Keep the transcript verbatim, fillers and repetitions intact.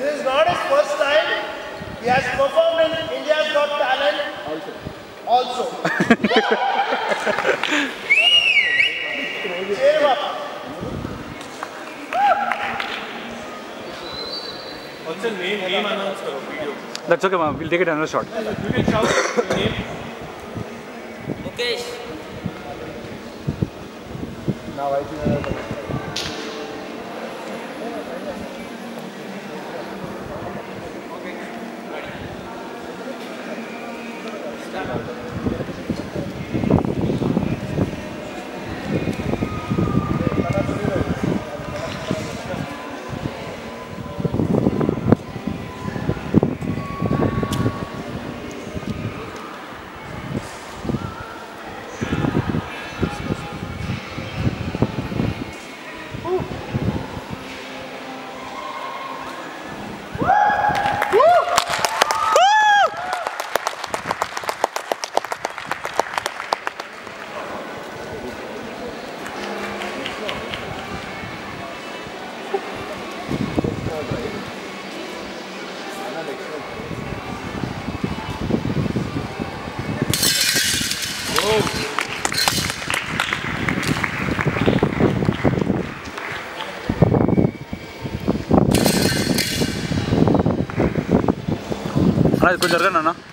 This is not his first time. He has performed in India's Got Talent. Also. Also. Also name, name announced the video. That's okay, ma'am. We'll take it another shot. You can shout your name. Mukesh. Now I think I could have done,